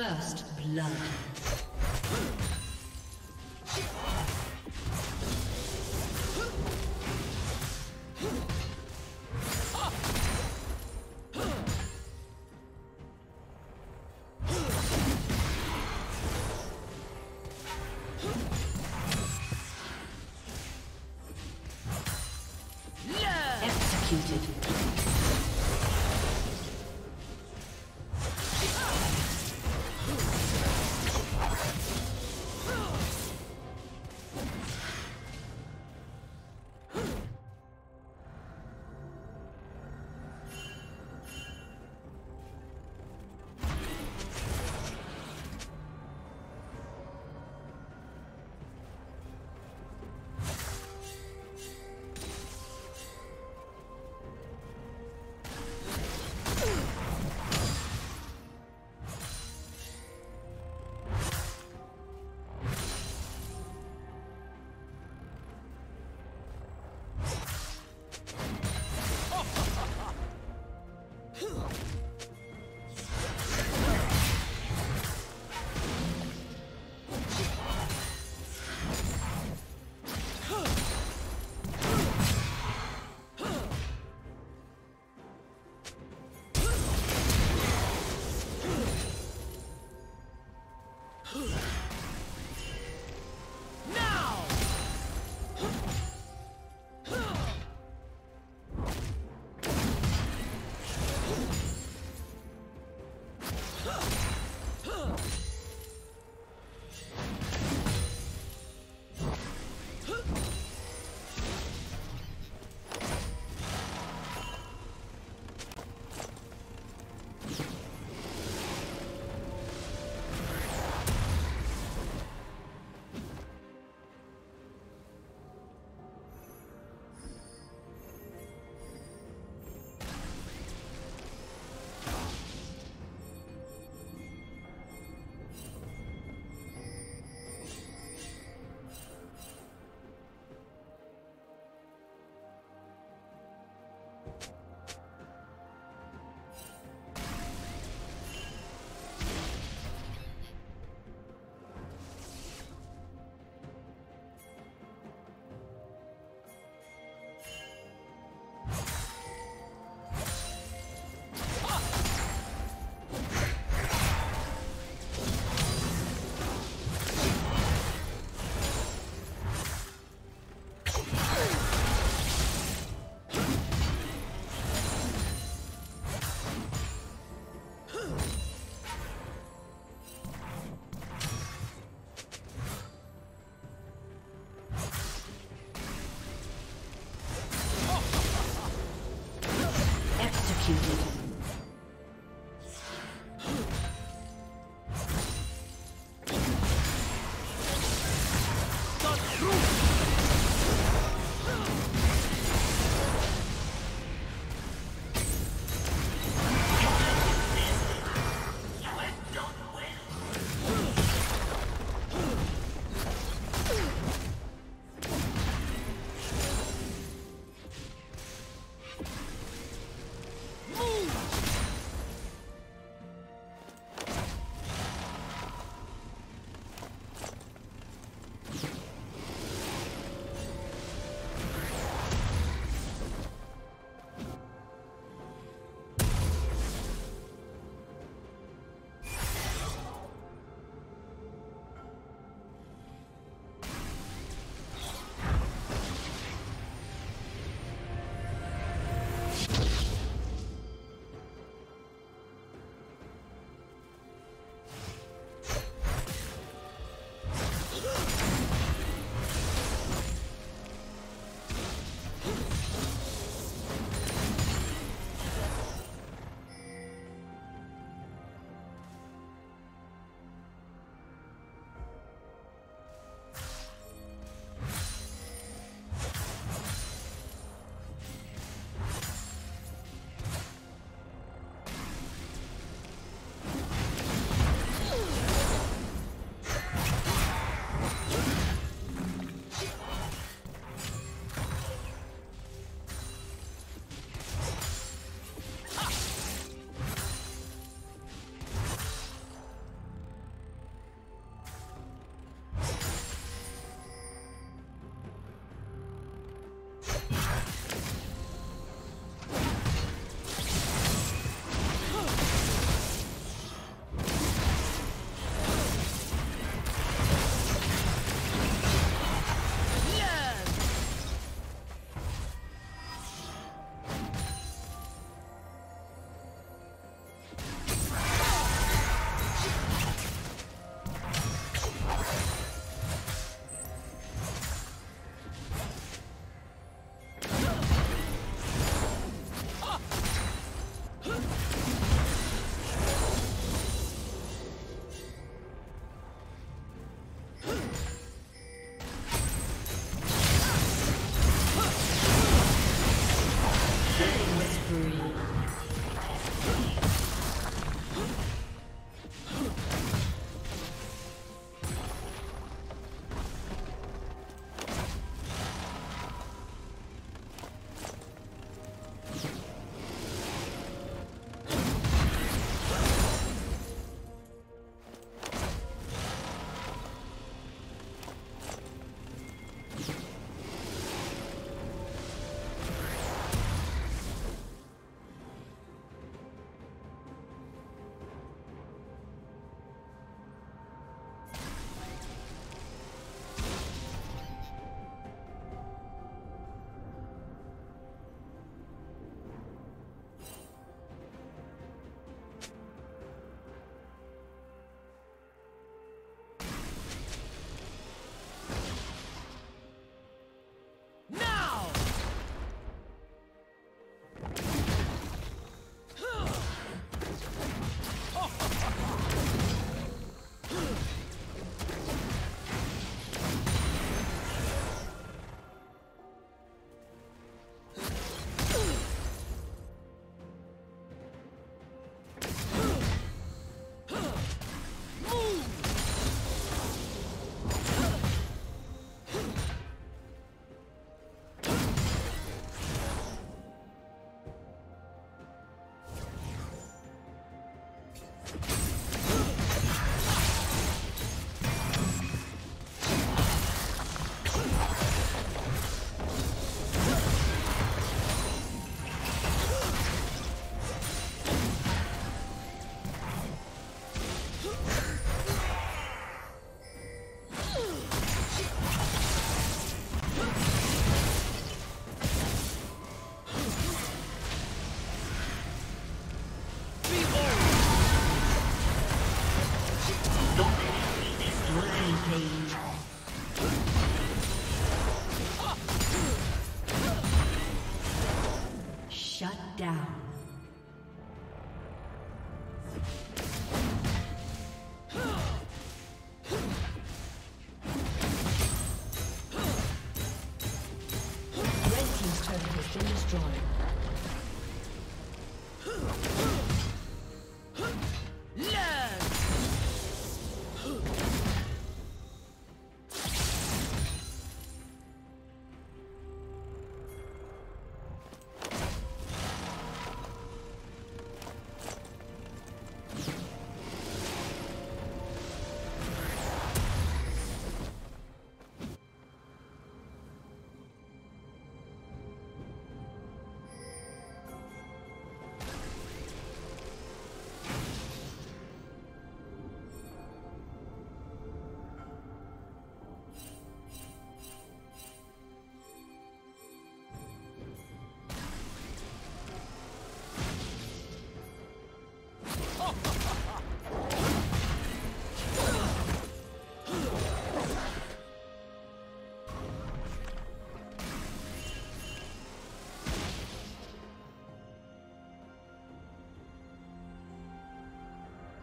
First blood. Move!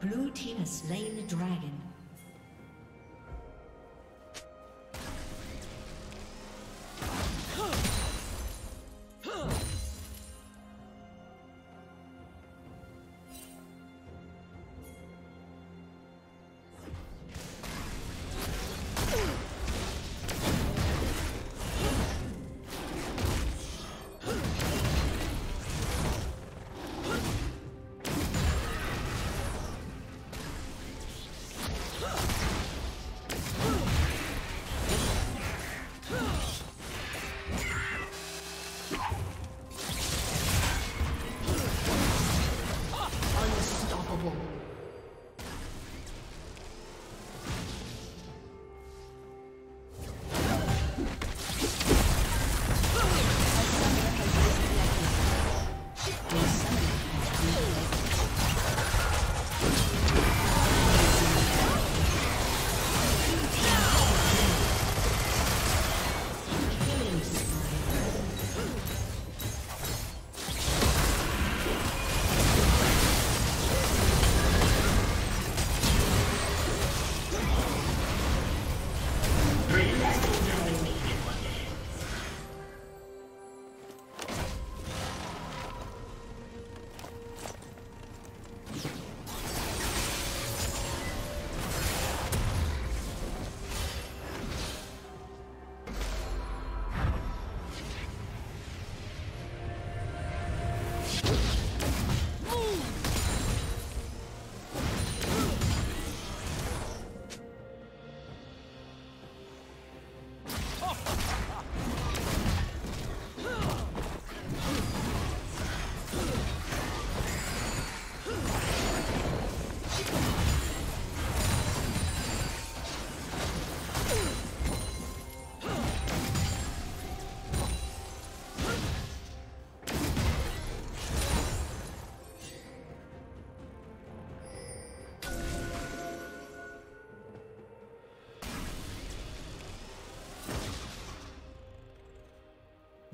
Blue team has slain the dragon.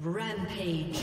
Rampage.